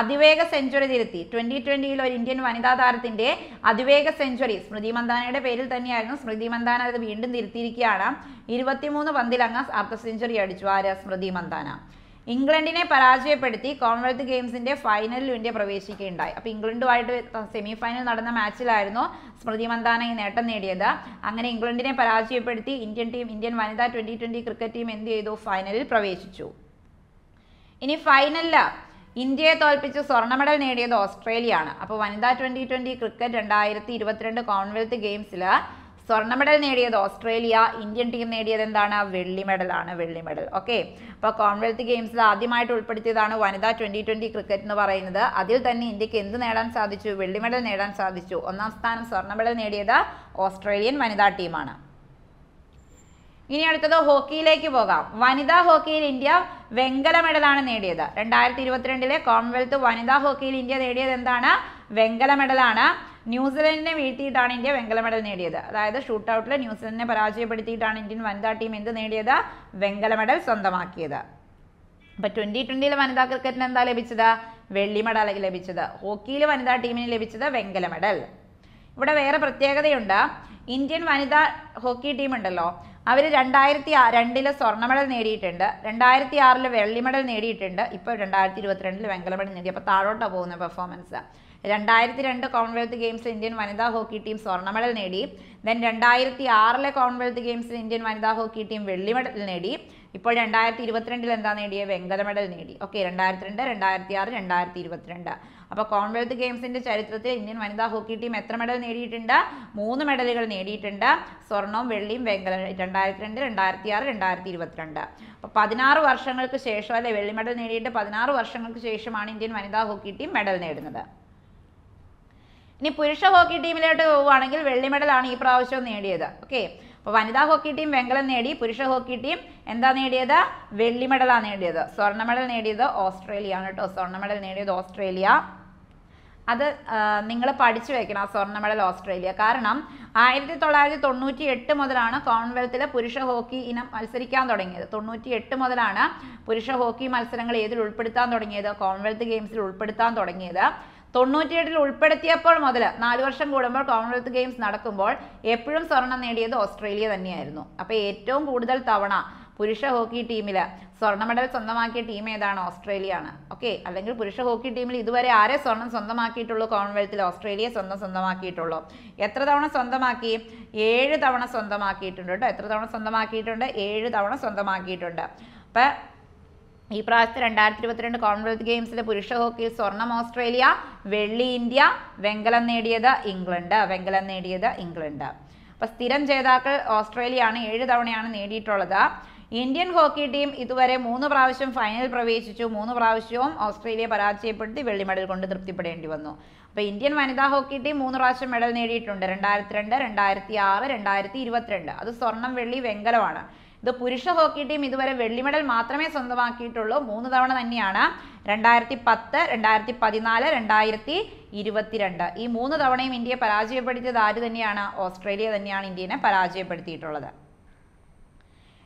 അതിവേഗ സെഞ്ചുറി തിരുത്തി. ട്വൻ്റി ട്വൻ്റിയിൽ ഒരു ഇന്ത്യൻ വനിതാ താരത്തിൻ്റെ അതിവേഗ സെഞ്ചുറി സ്മൃതി മന്ദാനയുടെ പേരിൽ തന്നെയായിരുന്നു. സ്മൃതി മന്ദാന അത് വീണ്ടും തിരുത്തിയിരിക്കുകയാണ്. ഇരുപത്തിമൂന്ന് പന്തിലങ്ങ് അർദ്ധ സെഞ്ചുറി അടിച്ചു ആര്? സ്മൃതി മന്ദാന. ഇംഗ്ലണ്ടിനെ പരാജയപ്പെടുത്തി കോമൺവെൽത്ത് ഗെയിംസിൻ്റെ ഫൈനലിൽ ഇന്ത്യ പ്രവേശിക്കുകയുണ്ടായി. അപ്പോൾ ഇംഗ്ലണ്ടുമായിട്ട് സെമി ഫൈനൽ നടന്ന മാച്ചിലായിരുന്നു സ്മൃതി മന്ദാന ഈ നേട്ടം നേടിയത്. അങ്ങനെ ഇംഗ്ലണ്ടിനെ പരാജയപ്പെടുത്തി ഇന്ത്യൻ ടീം, ഇന്ത്യൻ വനിതാ ട്വൻ്റി ട്വൻ്റി ക്രിക്കറ്റ് ടീം എന്ത് ചെയ്തു? ഫൈനലിൽ പ്രവേശിച്ചു. ഇനി ഫൈനലിൽ ഇന്ത്യയെ തോൽപ്പിച്ച് സ്വർണ്ണ മെഡൽ നേടിയത് ഓസ്ട്രേലിയയാണ്. അപ്പോൾ വനിതാ ട്വൻ്റി ട്വൻ്റി ക്രിക്കറ്റ് രണ്ടായിരത്തി ഇരുപത്തിരണ്ട് കോമൺവെൽത്ത് ഗെയിംസിൽ സ്വർണ്ണ മെഡൽ നേടിയത് ഓസ്ട്രേലിയ, ഇന്ത്യൻ ടീം നേടിയത് എന്താണ്? വെള്ളി മെഡലാണ്, വെള്ളി മെഡൽ. ഓക്കെ, അപ്പോൾ കോമൺവെൽത്ത് ഗെയിംസിൽ ആദ്യമായിട്ട് ഉൾപ്പെടുത്തിയതാണ് വനിതാ ട്വൻ്റി ട്വൻ്റി ക്രിക്കറ്റ് എന്ന് പറയുന്നത്. അതിൽ തന്നെ ഇന്ത്യക്ക് എന്ത് നേടാൻ സാധിച്ചു? വെള്ളി മെഡൽ നേടാൻ സാധിച്ചു. ഒന്നാം സ്ഥാനം സ്വർണ്ണ മെഡൽ നേടിയത് ഓസ്ട്രേലിയൻ വനിതാ ടീമാണ്. ഇനി അടുത്തത് ഹോക്കിയിലേക്ക് പോകാം. വനിതാ ഹോക്കിയിൽ ഇന്ത്യ വെങ്കല മെഡലാണ് നേടിയത്. രണ്ടായിരത്തി ഇരുപത്തിരണ്ടിലെ കോമൺവെൽത്ത് വനിതാ ഹോക്കിയിൽ ഇന്ത്യ നേടിയത് എന്താണ്? വെങ്കല മെഡലാണ്. ന്യൂസിലൻഡിനെ വീഴ്ത്തിയിട്ടാണ് ഇന്ത്യ വെങ്കല മെഡൽ നേടിയത്. അതായത് ഷൂട്ട് ഔട്ടിൽ ന്യൂസിലൻഡിനെ പരാജയപ്പെടുത്തിയിട്ടാണ് ഇന്ത്യൻ വനിതാ ടീം എന്ത് നേടിയത്? വെങ്കല മെഡൽ സ്വന്തമാക്കിയത്. അപ്പോൾ ട്വൻ്റി ട്വൻ്റിയിൽ വനിതാ ക്രിക്കറ്റിന് എന്താ ലഭിച്ചത്? വെള്ളി മെഡൽ ലഭിച്ചത്. ഹോക്കിയിൽ വനിതാ ടീമിന് ലഭിച്ചത് വെങ്കല മെഡൽ. ഇവിടെ വേറെ പ്രത്യേകതയുണ്ട്. ഇന്ത്യൻ വനിതാ ഹോക്കി ടീം ഉണ്ടല്ലോ, അവർ രണ്ടായിരത്തി രണ്ടിൽ സ്വർണ്ണ മെഡൽ നേടിയിട്ടുണ്ട്, രണ്ടായിരത്തി ആറിൽ വെള്ളി മെഡൽ നേടിയിട്ടുണ്ട്, ഇപ്പോൾ രണ്ടായിരത്തി ഇരുപത്തിരണ്ടിൽ വെങ്കല മെഡൽ നേടി. അപ്പോൾ താഴോട്ടാണ് പോകുന്ന പെർഫോമൻസ്. രണ്ടായിരത്തി രണ്ട് കോമൺവെൽത്ത് ഗെയിംസിൽ ഇന്ത്യൻ വനിതാ ഹോക്കി ടീം സ്വർണ്ണ മെഡൽ നേടി. ദെൻ രണ്ടായിരത്തി ആറിലെ കോമൺവെൽത്ത് ഗെയിംസിൽ ഇന്ത്യൻ വനിതാ ഹോക്കി ടീം വെള്ളി മെഡൽ നേടി. ഇപ്പോൾ രണ്ടായിരത്തി ഇരുപത്തിരണ്ടിൽ എന്താ നേടിയത്? വെങ്കല മെഡൽ നേടി. ഓക്കെ, രണ്ടായിരത്തി രണ്ട്, രണ്ടായിരത്തി ആറ്, രണ്ടായിരത്തി ഇരുപത്തിരണ്ട്. അപ്പോൾ കോമൺവെൽത്ത് ഗെയിംസിൻ്റെ ചരിത്രത്തിൽ ഇന്ത്യൻ വനിതാ ഹോക്കി ടീം എത്ര മെഡൽ നേടിയിട്ടുണ്ട്? മൂന്ന് മെഡലുകൾ നേടിയിട്ടുണ്ട്, സ്വർണവും വെള്ളിയും വെങ്കല. രണ്ടായിരത്തി രണ്ട്, രണ്ടായിരത്തി ആറ്, രണ്ടായിരത്തി ഇരുപത്തിരണ്ട്. അപ്പോൾ പതിനാറ് വർഷങ്ങൾക്ക് ശേഷം, അല്ലെ, വെള്ളി മെഡൽ നേടിയിട്ട് പതിനാറ് വർഷങ്ങൾക്ക് ശേഷമാണ് ഇന്ത്യൻ വനിതാ ഹോക്കി ടീം മെഡൽ നേടുന്നത്. ഇനി പുരുഷ ഹോക്കി ടീമിലോട്ട് പോവുകയാണെങ്കിൽ വെള്ളി മെഡലാണ് ഈ പ്രാവശ്യം നേടിയത്. ഓക്കെ, അപ്പോൾ വനിതാ ഹോക്കി ടീം വെങ്കലം നേടി, പുരുഷ ഹോക്കി ടീം എന്താ നേടിയത്? വെള്ളി മെഡലാണ് നേടിയത്. സ്വർണ്ണ മെഡൽ നേടിയത് ഓസ്ട്രേലിയ ആണ് കേട്ടോ, സ്വർണ്ണ മെഡൽ നേടിയത് ഓസ്ട്രേലിയ. അത് നിങ്ങൾ പഠിച്ചു വെക്കണം, ആ സ്വർണ്ണ മെഡൽ ഓസ്ട്രേലിയ. കാരണം ആയിരത്തി തൊള്ളായിരത്തി തൊണ്ണൂറ്റി എട്ട് മുതലാണ് കോമൺവെൽത്തിലെ പുരുഷ ഹോക്കി ഇനം മത്സരിക്കാൻ തുടങ്ങിയത്. തൊണ്ണൂറ്റി എട്ട് മുതലാണ് പുരുഷ ഹോക്കി മത്സരങ്ങൾ ഏതിൽ ഉൾപ്പെടുത്താൻ തുടങ്ങിയത്? കോമൺവെൽത്ത് ഗെയിംസിൽ ഉൾപ്പെടുത്താൻ തുടങ്ങിയത്. തൊണ്ണൂറ്റിയെട്ടിൽ ഉൾപ്പെടുത്തിയപ്പോൾ മുതൽ നാല് വർഷം കൂടുമ്പോൾ കോമൺവെൽത്ത് ഗെയിംസ് നടക്കുമ്പോൾ എപ്പോഴും സ്വർണം നേടിയത് ഓസ്ട്രേലിയ തന്നെയായിരുന്നു. അപ്പോൾ ഏറ്റവും കൂടുതൽ തവണ പുരുഷ ഹോക്കി ടീമിൽ സ്വർണ്ണ മെഡൽ സ്വന്തമാക്കിയ ടീം ഏതാണ്? ഓസ്ട്രേലിയ ആണ്. ഓക്കെ, അല്ലെങ്കിൽ പുരുഷ ഹോക്കി ടീമിൽ ഇതുവരെ ആരെ സ്വർണം സ്വന്തമാക്കിയിട്ടുള്ളൂ? കോമൺവെൽത്തിൽ ഓസ്ട്രേലിയ സ്വന്തം സ്വന്തമാക്കിയിട്ടുള്ളൂ. എത്ര തവണ സ്വന്തമാക്കി? ഏഴ് തവണ സ്വന്തമാക്കിയിട്ടുണ്ട് കേട്ടോ. എത്ര തവണ സ്വന്തമാക്കിയിട്ടുണ്ട്? ഏഴ് തവണ സ്വന്തമാക്കിയിട്ടുണ്ട്. അപ്പം ഈ പ്രാവശ്യത്തെ രണ്ടായിരത്തി ഇരുപത്തിരണ്ട് കോമൺവെൽത്ത് ഗെയിംസിലെ പുരുഷ ഹോക്കിയിൽ സ്വർണം ഓസ്ട്രേലിയ, വെള്ളി ഇന്ത്യ, വെങ്കലം നേടിയത് ഇംഗ്ലണ്ട്, വെങ്കലം നേടിയത് ഇംഗ്ലണ്ട്. അപ്പോൾ സ്ഥിരം ജേതാക്കൾ ഓസ്ട്രേലിയയാണ്, ഏഴ് തവണയാണ് നേടിയിട്ടുള്ളത്. ഇന്ത്യൻ ഹോക്കി ടീം ഇതുവരെ മൂന്ന് പ്രാവശ്യം ഫൈനൽ പ്രവേശിച്ചു, മൂന്ന് പ്രാവശ്യവും ഓസ്ട്രേലിയ പരാജയപ്പെടുത്തി വെള്ളി മെഡൽ കൊണ്ട് തൃപ്തിപ്പെടേണ്ടി വന്നു. അപ്പോൾ ഇന്ത്യൻ വനിതാ ഹോക്കി ടീം മൂന്ന് പ്രാവശ്യം മെഡൽ നേടിയിട്ടുണ്ട്, രണ്ടായിരത്തി രണ്ട്, രണ്ടായിരത്തി ആറ്, രണ്ടായിരത്തി ഇരുപത്തിരണ്ട്. അത് സ്വർണം വെള്ളി വെങ്കലമാണ്. The Purusha hockey team is a very medal matrame Sundavaki to low, Mundavan and Yana, Rendarti Pata, Rendarti Padinala, Rendarti, Idivatiranda. E Mundavan India Paraja Padita, the Yana, Australia, the Yan Indiana, Paraja Padita.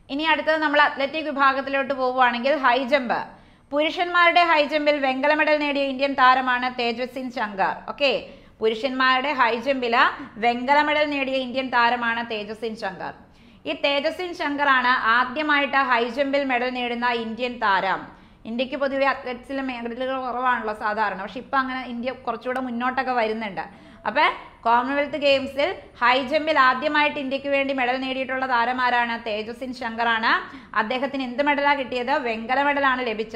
In the athletic Vibhagatil, high jumper. Purushan Marde high jump will Vengala medal Nadia Indian Taramana Tejwat Singh Shangar. Okay. Purushan Marde high jump will Vengala medal Nadia Indian Taramana Tejwat Singh Shangar. This is Tejas Singh Shankar is the high jump medal in Indian Taram. India is the athletes who are in India. In the Commonwealth Games, high jump is the medal in Taram. Tejas Singh Shankar is the medal in the Vengala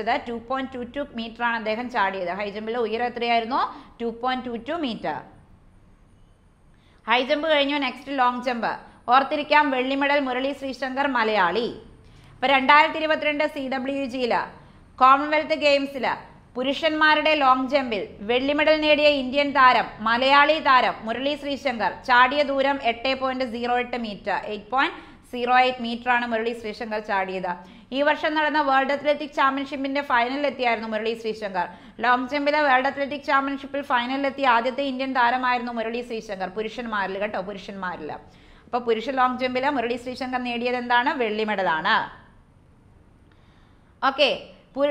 medal. two point two two meters. High jump is two point two two meters. High jump is next long jump. Or Tirikam World Medal Murali Sreeshankar Malayali. But entire Tirivatrenda C W G la Commonwealth Games la Purushan Marade Long Jumbil World Medal Nadia Indian Taram Malayali Taram Murali Sreeshankar Chadia Duram eight point zero eight meter eight point zero eight meter on Murali Sreeshankar Chadia. This version is the World Athletic Championship in the final Murali Sreeshankar. Long jump is the World Athletic Championship final at the Indian Taram Murali Sreeshankar Purushan Marla Purushan Marla. Purusha long jump is Murali Sreeshankar than the Welly medal. Okay,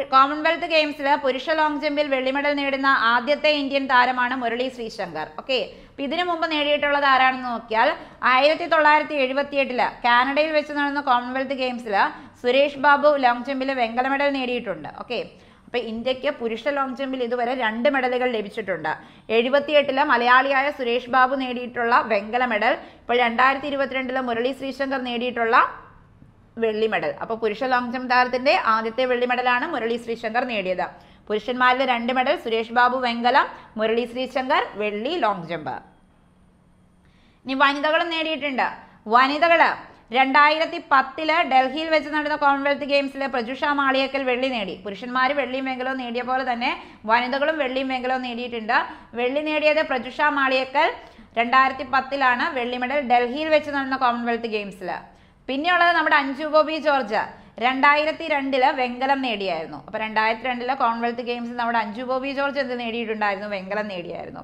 Commonwealth Games Purusha long jump is Welly medal Aditha Indian Taramana Murali Sreeshankar. Okay, Pidinamumba Nadiatola Taran Nokial, Ayatitolar Theatre, Canada, which is on the Commonwealth Games, Suresh Babu long jump is Vengala medal Nadiatunda. Okay. India Purusha long jump is രണ്ട് മെഡലുകൾ ലഭിച്ചിട്ടുണ്ട് എഴുപത്തിയെട്ട് ലെ മലയാളിയായ സുരേഷ് ബാബു നേടിയിട്ടുള്ള വെങ്കല medal ഇപ്പോൾ രണ്ടായിരത്തി ഇരുപത്തിരണ്ട് ലെ മുരളി ശ്രീശങ്കർ നേടിയിട്ടുള്ള വെള്ളി മെഡൽ അപ്പോൾ പുരുഷ ലോംഗ് ജംപ് താരത്തിന്റെ ആദ്യത്തെ വെള്ളി മെഡലാണ് മുരളി ശ്രീശങ്കർ നേടിയത് പുരുഷന്മാരിലെ രണ്ട് മെഡൽ സുരേഷ് ബാബു വെങ്കല മുരളി ശ്രീശങ്കർ വെള്ളി ലോംഗ് ജംപ് ഇനി വനിതകളും നേടിയിട്ടുണ്ട് വനിതകളെ രണ്ടായിരത്തി പത്ത് ലെ ഡൽഹിയിൽ വെച്ച് നടന്ന കോമൺവെൽത്ത് ഗെയിംസിലെ പ്രജുഷ മാളിയക്കൽ വെള്ളി നേടി പുരുഷന്മാർ വെള്ളിയും വെങ്കലവും നേടിയ പോലെ തന്നെ വനിതകളും വെള്ളിയും വെങ്കലവും നേടിയിട്ടുണ്ട് വെള്ളി നേടിയത് പ്രജുഷ മാളിയക്കൽ രണ്ടായിരത്തി പത്ത് ലാണ് വെള്ളി മെഡൽ ഡൽഹിയിൽ വെച്ച് നടന്ന കോമൺവെൽത്ത് ഗെയിംസിൽ പിന്നെയുള്ളത് നമ്മുടെ അഞ്ജു ബോബി ജോർജ് രണ്ടായിരത്തി രണ്ട് ലെ വെങ്കലം നേടിയായിരുന്നു അപ്പോൾ രണ്ടായിരത്തി രണ്ട് ലെ കോമൺവെൽത്ത് ഗെയിംസിൽ നമ്മുടെ അഞ്ജു ബോബി ജോർജ് എന്ത് നേടിയിട്ടുണ്ടായിരുന്നു വെങ്കലം നേടിയായിരുന്നു.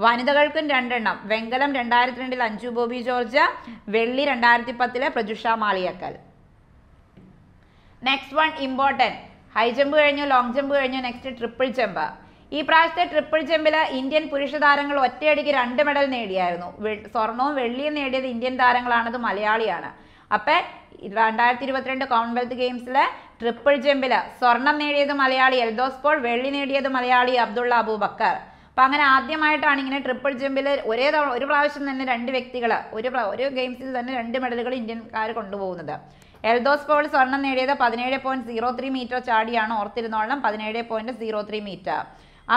Vanidalkun Randanam, Vengalam Randar Trendil Anju Bobby Georgia, Velli Randarti Patila, Prajusha Maliakal. Next one important high jump and long jump and next triple jump. This price triple jump Indian Purusha Darangal, what did you run the medal Nadia? Sorno, Velli Nadia, the Indian Darangalana, the Malayaliana. Ape രണ്ടായിരത്തി ഇരുപത്തിരണ്ട് Commonwealth Games triple jump. Sornam Nadia, the Malayali, Eldhose Paul, Velli Nadia, the Malayali, Abdulla Aboobacker. ആദ്യമായിട്ടാണ് ഇങ്ങനെ triple ജമ്പിൽ ഒരേ ഒരു പ്രാവശ്യം തന്നെ രണ്ട് വ്യക്തികൾ ഒരു ഒരു ഗെയിംസിൽ തന്നെ രണ്ട് മെഡലുകൾ ഇന്ത്യൻകാർ കൊണ്ടുപോകുന്നത് എൽദോസ് പോൾ സ്വർണം നേടിയത് പതിനേഴ് പോയിന്റ് സീറോ മൂന്ന് മീറ്റർ ചാടിയാണ് ഓർത്തിരുന്നോളണം പതിനേഴ് പോയിന്റ് സീറോ മൂന്ന് മീറ്റർ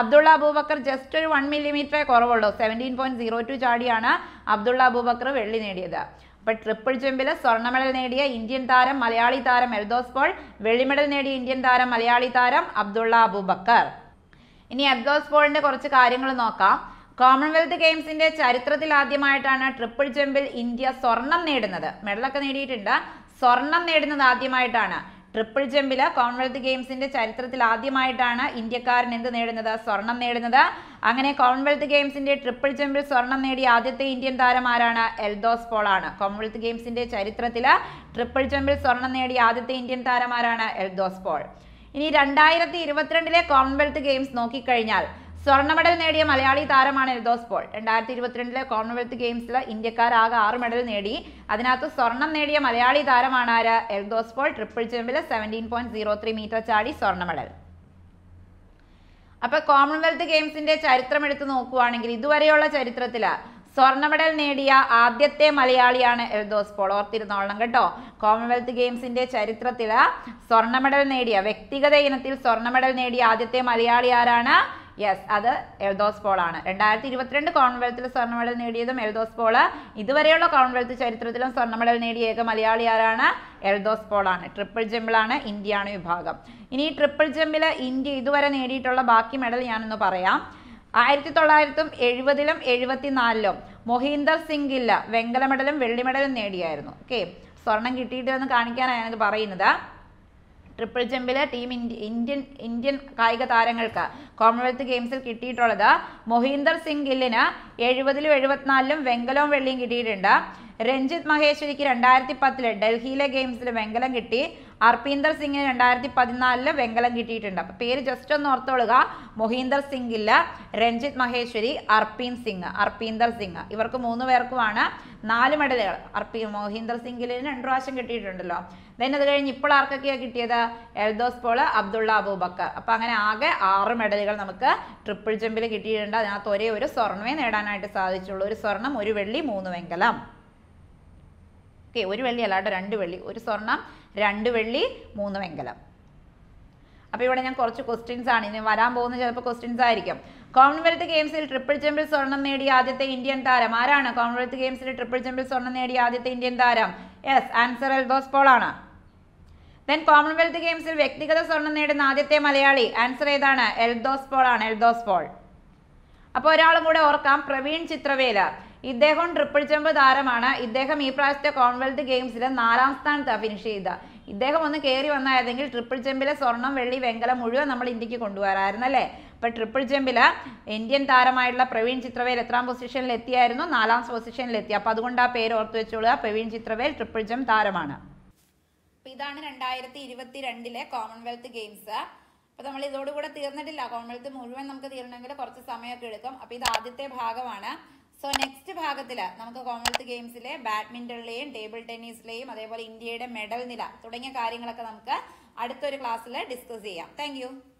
അബ്ദുള്ള അബൂബക്കർ ജസ്റ്റ് ഒരു ഒരു മില്ലിമീറ്റർ കുറവുള്ളൂ പതിനേഴ് പോയിന്റ് സീറോ രണ്ട് ചാടിയാണ് അബ്ദുള്ള അബൂബക്കർ വെള്ളി നേടിയത് അപ്പോൾ ട്രിപ്പിൾ ജമ്പിൽ സ്വർണ്ണ മെഡൽ നേടിയ ഇന്ത്യൻ താരം മലയാളി താരം എൽദോസ് പോൾ വെള്ളി മെഡൽ നേടിയ ഇന്ത്യൻ താരം മലയാളി താരം Abdulla Abubakar. In the Eldhose Paul, the Commonwealth Games in the Charitra triple jump India Sornam Nadanada. Medalaka Neditinda Sornam Nadanada Maitana. Triple jump Commonwealth Games in the Charitra Maitana, India car Nanda Nadanada, Sornam Nadanada. Angana Commonwealth Games in the triple jump Sornam Nadi Aditha Indian Taramarana, Eldhose Polana. Commonwealth Games in the Charitra triple jump Sornam Nadi Aditha Indian Taramarana, Eldhose Paul. In രണ്ടായിരത്തി ഇരുപത്തിരണ്ട് Commonwealth Games, Noki Karinal. Sorna medal Nadi, Malayali Taraman Eldhose Paul. And രണ്ടായിരത്തി ഇരുപത്തിരണ്ട് Commonwealth Games, India Karaga, medal Nadi. Adanato Sorna Nadi, Malayali Taramanara, Eldhose Paul, triple jump seventeen point zero three meter Chadi, Sorna medal. Upper Commonwealth Games in the Charitra Meditanokuan, Gridu Variola Charitratilla. സ്വർണ്ണ medal നേടിയ ആദ്യത്തെ മലയാളിയാണ് Eldhose Paul. ഓർത്തിരുന്നോളണം കേട്ടോ. Commonwealth ഗെയിംസിന്റെ ചരിത്രത്തിൽ സ്വർണ്ണ medal നേടിയ, വ്യക്തിഗത ഇനത്തിൽ സ്വർണ്ണ മെഡൽ നേടിയ ആദ്യത്തെ മലയാളി ആരാണ്? യെസ്, അത് എൽദോസ് പോൾ ആണ്. രണ്ടായിരത്തി ഇരുപത്തിരണ്ട് കോമൺവെൽത്തിൽ സ്വർണ്ണ മെഡൽ നേടിയതും എൽദോസ് പോൾ. ഇതുവരെയുള്ള കോമൺവെൽത്ത് ചരിത്രത്തിലും സ്വർണ്ണ മെഡൽ നേടിയ ഏക മലയാളി ആരാണ്? എൽദോസ് പോൾ ആണ്. ട്രിപ്പിൾ ജമ്പിലാണ് ഇന്ത്യയാണ് വിഭാഗം. ഇനി ട്രിപ്പിൾ ജമ്പിൽ ഇന്ത്യ ഇതുവരെ നേടിയിട്ടുള്ള ബാക്കി മെഡൽ ഞാനൊന്ന് പറയാം. ആയിരത്തി തൊള്ളായിരത്തി എഴുപതിലും എഴുപത്തിനാലിലും മൊഹീന്ദർ സിംഗില്ല വെങ്കല മെഡലും വെള്ളി മെഡലും നേടിയായിരുന്നു. ഓക്കെ, സ്വർണം കിട്ടിയിട്ടില്ലെന്ന് കാണിക്കാനാണ് പറയുന്നത്. ട്രിപ്പിൾ ജമ്പിൽ ടീം ഇന്ത്യ ഇന്ത്യൻ ഇന്ത്യൻ കായിക താരങ്ങൾക്ക് കോമൺവെൽത്ത് ഗെയിംസിൽ കിട്ടിയിട്ടുള്ളത് മൊഹീന്ദർ സിംഗ് ഗില്ലിന് എഴുപതിലും എഴുപത്തിനാലിലും വെങ്കലവും വെള്ളിയും കിട്ടിയിട്ടുണ്ട്. രഞ്ജിത്ത് മഹേശ്വരിക്ക് രണ്ടായിരത്തി പത്തില് ഡൽഹിയിലെ ഗെയിംസിൽ വെങ്കലം കിട്ടി. അർപീന്ദർ സിംഗിന് രണ്ടായിരത്തി പതിനാലില് വെങ്കലം കിട്ടിയിട്ടുണ്ട്. അപ്പം പേര് ജസ്റ്റ് ഒന്ന് ഓർത്തോളുക. മൊഹീന്ദർ സിംഗില്, രഞ്ജിത്ത് മഹേശ്വരി, അർപീൻ സിംഗ് അർപീന്ദർ സിംഗ് ഇവർക്ക് മൂന്ന് പേർക്കുമാണ് നാല് മെഡലുകൾ. അർപീ മൊഹീന്ദർ സിംഗിലിന് രണ്ട് പ്രാവശ്യം കിട്ടിയിട്ടുണ്ടല്ലോ. ദെൻ അത് കഴിഞ്ഞ് ഇപ്പോൾ ആർക്കൊക്കെയാണ് കിട്ടിയത്? എൽദോസ് പോൾ, അബ്ദുള്ള അബൂബക്കർ. അപ്പം അങ്ങനെ ആകെ ആറ് മെഡലുകൾ നമുക്ക് ട്രിപ്പിൾ ജമ്പിൽ കിട്ടിയിട്ടുണ്ട്. അതിനകത്ത് ഒരേ ഒരു സ്വർണ്ണമേ നേടാനായിട്ട് സാധിച്ചുള്ളൂ. ഒരു സ്വർണം, ഒരു വെള്ളി, മൂന്ന് വെങ്കലം. ഓക്കെ, ഒരു വെള്ളി അല്ലാട്ടോ രണ്ട് വെള്ളി, ഒരു സ്വർണം, രണ്ട് വെള്ളി, മൂന്ന് വെങ്കലം. അപ്പോൾ ഇവിടെ ഞാൻ കുറച്ച് ക്വസ്റ്റ്യൻസ് ആണ് ഇനി വരാൻ പോകുന്നത്, ചിലപ്പോൾ ക്വസ്റ്റ്യൻസ് ആയിരിക്കും. കോമൺവെൽത്ത് ഗെയിംസിൽ ട്രിപ്പിൾ ജമ്പിൽ സ്വർണം നേടിയ ആദ്യത്തെ ഇന്ത്യൻ താരം ആരാണ്? കോമൺവെൽത്ത് ഗെയിംസിൽ ട്രിപ്പിൾ ജമ്പിൽ സ്വർണം നേടിയ ആദ്യത്തെ ഇന്ത്യൻ താരം? യെസ്, ആൻസർ എൽദോസ് പോൾ ആണ്. ദെൻ കോമൺവെൽത്ത് ഗെയിംസിൽ വ്യക്തിഗത സ്വർണം നേടുന്ന ആദ്യത്തെ മലയാളി ആൻസർ ഏതാണ്? എൽദോസ് പോൾ ആണ്, എൽദോസ് പോൾ. അപ്പോൾ ഒരാളും കൂടെ ഓർക്കാം, പ്രവീൺ ചിത്രവേല. ഇദ്ദേഹം ട്രിപ്പിൾ ജമ്പ് താരമാണ്. ഇദ്ദേഹം ഈ പ്രാവശ്യത്തെ കോമൺവെൽത്ത് ഗെയിംസിൽ നാലാം സ്ഥാനത്ത് ഫിനിഷ് ചെയ്ത. ഇദ്ദേഹം ഒന്ന് കയറി വന്നായിരുന്നെങ്കിൽ ട്രിപ്പിൾ ജമ്പിലെ സ്വർണം, വെള്ളി, വെങ്കലം മുഴുവൻ നമ്മൾ ഇന്ത്യക്ക് കൊണ്ടുവരാമായിരുന്നല്ലേ. അപ്പം ട്രിപ്പിൾ ജമ്പിൽ ഇന്ത്യൻ താരമായിട്ടുള്ള പ്രവീൺ ചിത്രവേൽ എത്രാം പൊസിഷനിൽ എത്തിയായിരുന്നു? നാലാം പൊസിഷനിലെത്തി. അപ്പം അതുകൊണ്ട് ആ പേര് ഓർത്ത് വെച്ചോളുക, പ്രവീൺ ചിത്രവേൽ ട്രിപ്പിൾ ജമ്പ് താരമാണ്. അപ്പം ഇതാണ് രണ്ടായിരത്തി ഇരുപത്തി രണ്ടിലെ കോമൺവെൽത്ത് ഗെയിംസ്. അപ്പോൾ നമ്മൾ ഇതോടുകൂടെ തീർന്നിട്ടില്ല. കോമൺവെൽത്ത് മുഴുവൻ നമുക്ക് തീരണമെങ്കിൽ കുറച്ച് സമയമൊക്കെ എടുക്കും. അപ്പോൾ ഇത് ആദ്യത്തെ ഭാഗമാണ്. സോ നെക്സ്റ്റ് ഭാഗത്തിൽ നമുക്ക് കോമൺവെൽത്ത് ഗെയിംസിലെ ബാഡ്മിൻ്റണിലെയും ടേബിൾ ടെന്നീസിലെയും അതേപോലെ ഇന്ത്യയുടെ മെഡൽ നില തുടങ്ങിയ കാര്യങ്ങളൊക്കെ നമുക്ക് അടുത്തൊരു ക്ലാസ്സിൽ ഡിസ്കസ് ചെയ്യാം. Thank U.